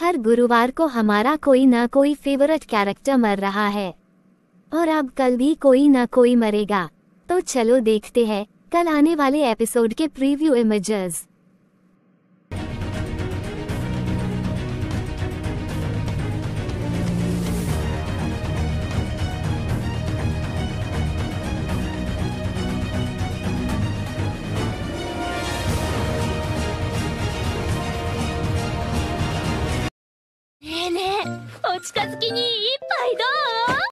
हर गुरुवार को हमारा कोई ना कोई फेवरेट कैरेक्टर मर रहा है और अब कल भी कोई ना कोई मरेगा। तो चलो देखते हैं कल आने वाले एपिसोड के प्रीव्यू इमेजेस।ねえねえお近づきに一杯どう？